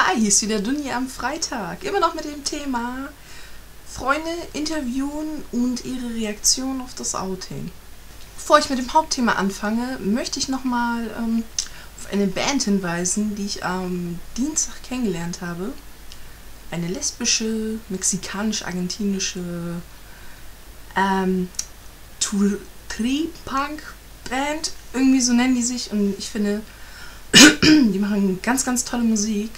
Hi, hier ist wieder Dunja am Freitag. Immer noch mit dem Thema Freunde interviewen und ihre Reaktion auf das Outing. Bevor ich mit dem Hauptthema anfange, möchte ich nochmal auf eine Band hinweisen, die ich am Dienstag kennengelernt habe. Eine lesbische, mexikanisch-argentinische Tripunk-Band, irgendwie so nennen die sich, und ich finde, die machen ganz, ganz tolle Musik.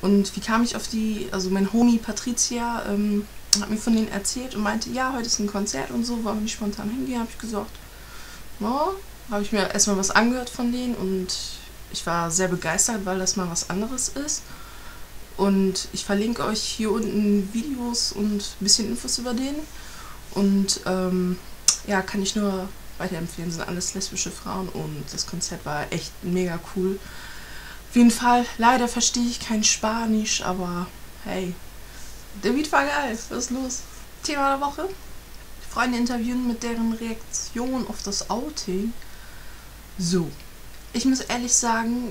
Und wie kam ich auf die, also mein Homie Patricia hat mir von denen erzählt und meinte, ja, heute ist ein Konzert und so, wollen wir nicht spontan hingehen, habe ich gesagt, no, habe ich mir erstmal was angehört von denen und ich war sehr begeistert, weil das mal was anderes ist. Und ich verlinke euch hier unten Videos und ein bisschen Infos über den. Und ja, kann ich nur weiterempfehlen, sind alles lesbische Frauen und das Konzert war echt mega cool. Auf jeden Fall, leider verstehe ich kein Spanisch, aber hey, der Beat war geil, was ist los? Thema der Woche, Freunde interviewen mit deren Reaktion auf das Outing. So, ich muss ehrlich sagen,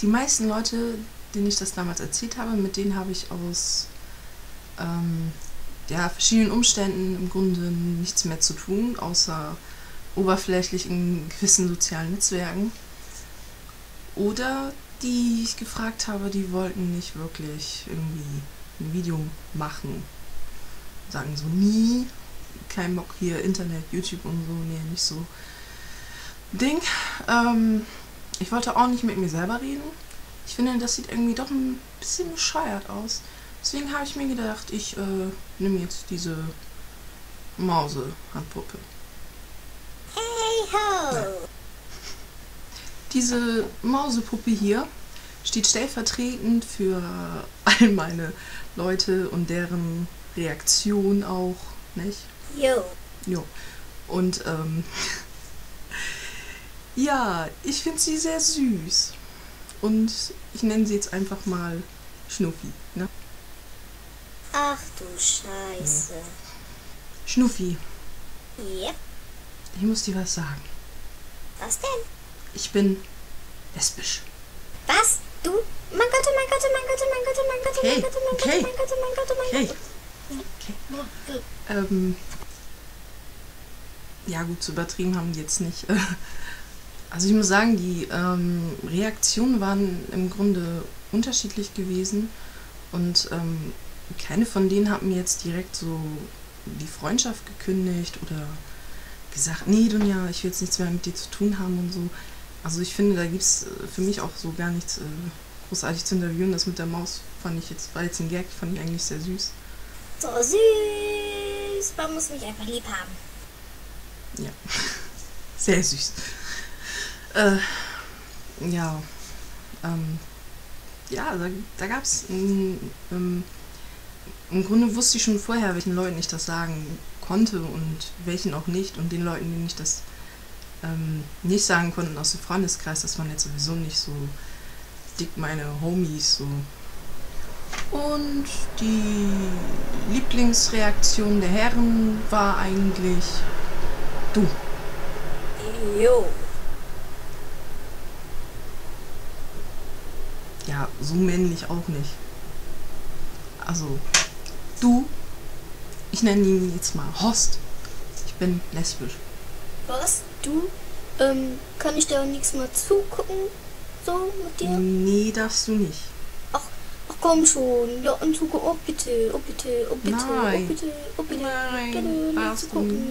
die meisten Leute, denen ich das damals erzählt habe, mit denen habe ich aus ja, verschiedenen Umständen im Grunde nichts mehr zu tun, außer oberflächlich in gewissen sozialen Netzwerken. Oder die ich gefragt habe, die wollten nicht wirklich irgendwie ein Video machen. Sagen so, nie, kein Bock hier, Internet, YouTube und so, nee, nicht so Ding. Ich wollte auch nicht mit mir selber reden. Ich finde, das sieht irgendwie doch ein bisschen bescheuert aus. Deswegen habe ich mir gedacht, ich nehme jetzt diese Maus-Handpuppe. Hey ho! Ja. Diese Mauspuppe hier steht stellvertretend für all meine Leute und deren Reaktion auch, nicht? Jo. Jo. Und ja, ich finde sie sehr süß. Und ich nenne sie jetzt einfach mal Schnuffi, ne? Ach du Scheiße. Ja. Schnuffi. Ja. Ich muss dir was sagen. Was denn? Ich bin lesbisch. Was? Du? Mein Gott, mein Gott, mein Gott, mein Gott, mein Gott, mein Gott, mein Gott, mein Gott, mein Gott, mein Gott. Okay. Ja gut, zu übertrieben haben die jetzt nicht. Also ich muss sagen, die Reaktionen waren im Grunde unterschiedlich gewesen. Und keine von denen hat mir jetzt direkt so die Freundschaft gekündigt oder gesagt, nee Dunja, ich will jetzt nichts mehr mit dir zu tun haben und so. Also ich finde, da gibt es für mich auch so gar nichts großartig zu interviewen. Das mit der Maus fand ich jetzt, war jetzt ein Gag, fand ich eigentlich sehr süß. So süß, man muss mich einfach lieb haben. Ja, sehr süß. Ja, ja, da gab es, im Grunde wusste ich schon vorher, welchen Leuten ich das sagen konnte und welchen auch nicht. Und den Leuten, denen ich das nicht sagen konnte aus dem Freundeskreis, das waren jetzt sowieso nicht so dick meine Homies. So. Und die Lieblingsreaktion der Herren war eigentlich du. Jo. Ja, so männlich auch nicht. Also, du, ich nenne ihn jetzt mal Horst. Ich bin lesbisch. Was? Du? Kann ich da nichts mal zugucken? So mit dir? Nee, darfst du nicht. Ach, ach komm schon. Ja, und zugucken. Oh bitte, oh bitte, oh bitte, nein. Oh bitte, oh bitte. Nein, bitte, nicht zugucken.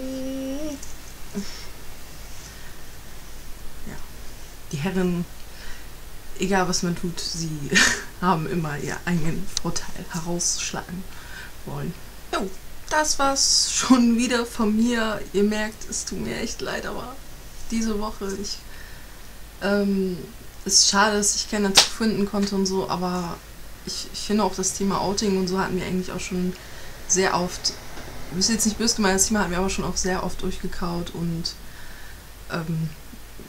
Ja, die Herren, egal was man tut, sie haben immer ihr eigenen Vorteil herausschlagen wollen. Jo, das war's schon wieder von mir. Ihr merkt, es tut mir echt leid, aber diese Woche, ist schade, dass ich keinen dazu finden konnte und so, aber ich finde auch das Thema Outing und so hatten wir eigentlich auch schon sehr oft, ich bin jetzt nicht böse gemeint, das Thema hatten wir aber schon auch sehr oft durchgekaut und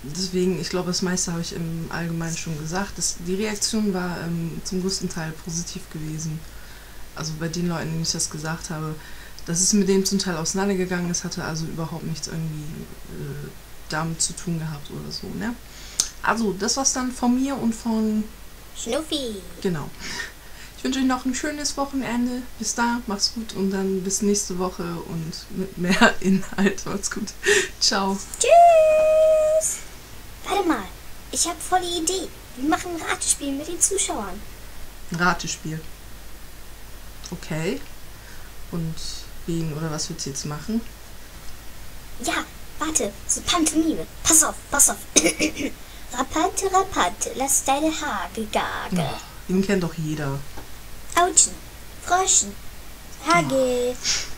deswegen, ich glaube, das meiste habe ich im Allgemeinen schon gesagt. Die Reaktion war zum größten Teil positiv gewesen. Also bei den Leuten, denen ich das gesagt habe. Das ist mit dem zum Teil auseinandergegangen. Es hatte also überhaupt nichts irgendwie damit zu tun gehabt oder so. Ne? Also, das war's dann von mir und von Schnuffi. Genau. Ich wünsche euch noch ein schönes Wochenende. Bis da, macht's gut und dann bis nächste Woche und mit mehr Inhalt. Macht's gut. Ciao. Tschüss. Warte mal, ich habe voll die Idee. Wir machen ein Ratespiel mit den Zuschauern. Ein Ratespiel. Okay. Und wen oder was willst du jetzt machen? Ja, warte, so Pantomime. Pass auf, pass auf. Rapante, rapante, lass deine Haare gagen. Ja, den kennt doch jeder. Autschen, Fröschen, Hage. Oh.